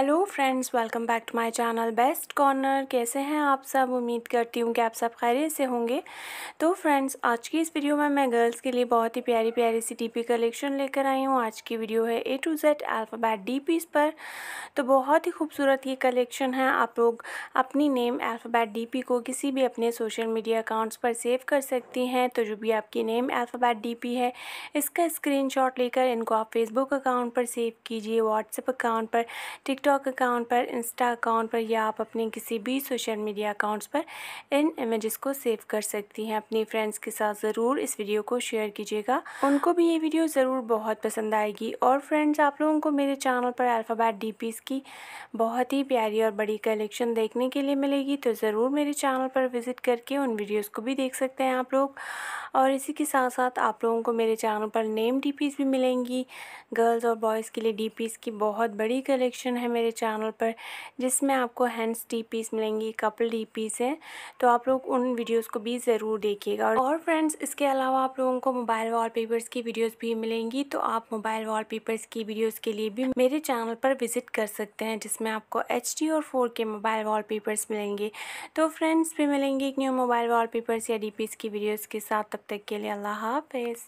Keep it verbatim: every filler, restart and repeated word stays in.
Hello friends, welcome back to my channel best corner. कैसे हैं आप सब? उम्मीद करती हूँ कि आप सब खैरियत से होंगे। तो फ्रेंड्स, आज की इस वीडियो में मैं गर्ल्स के लिए बहुत ही प्यारी प्यारी सी डीपी कलेक्शन लेकर आई हूँ। आज की वीडियो है A to Z alphabet DPs पर। तो बहुत ही खूबसूरत ये कलेक्शन है। आप लोग अपनी नेम अल्फ़ाबेट डीपी को किसी भी अपने सोशल मीडिया अकाउंट्स पर सेव कर सकती हैं। तो जो भी आपकी नेम अल्फ़ाबेट डीपी है, इसका स्क्रीनशॉट लेकर इनको आप फेसबुक अकाउंट पर सेव कीजिए, व्हाट्सएप अकाउंट पर, टिकटॉक अकाउंट पर, इंस्टा अकाउंट पर, या आप अपने किसी भी सोशल मीडिया अकाउंट्स पर इन इमेजेस को सेव कर सकती हैं। अपने फ्रेंड्स के साथ ज़रूर इस वीडियो को शेयर कीजिएगा, उनको भी ये वीडियो ज़रूर बहुत पसंद आएगी। और फ्रेंड्स, आप लोगों को मेरे चैनल पर अल्फ़ाबेट डीपीज़ की बहुत ही प्यारी और बड़ी कलेक्शन देखने के लिए मिलेगी। तो ज़रूर मेरे चैनल पर विजिट करके उन वीडियोज़ को भी देख सकते हैं आप लोग। और इसी के साथ साथ आप लोगों को मेरे चैनल पर नेम डीपीज़ भी मिलेंगी। गर्ल्स और बॉयज़ के लिए डीपीज़ की बहुत बड़ी कलेक्शन है मेरे चैनल पर, जिसमें आपको हैंड्स डीपीज़ मिलेंगी, कपल डीपीज़ हैं। तो आप लोग उन वीडियोस को भी ज़रूर देखिएगा। और फ्रेंड्स, इसके अलावा आप लोगों को मोबाइल वॉलपेपर्स की वीडियोस भी मिलेंगी। तो आप मोबाइल वॉलपेपर्स की वीडियोस के लिए भी मेरे चैनल पर विजिट कर सकते हैं, जिसमें आपको एच डी और फोर के मोबाइल वॉलपेपर्स मिलेंगे। तो फ्रेंड्स, भी मिलेंगे एक न्यू मोबाइल वॉलपेपर्स या डीपीज़ की वीडियोज़ के साथ। तब तक के लिए अल्लाह हाफ़िज़।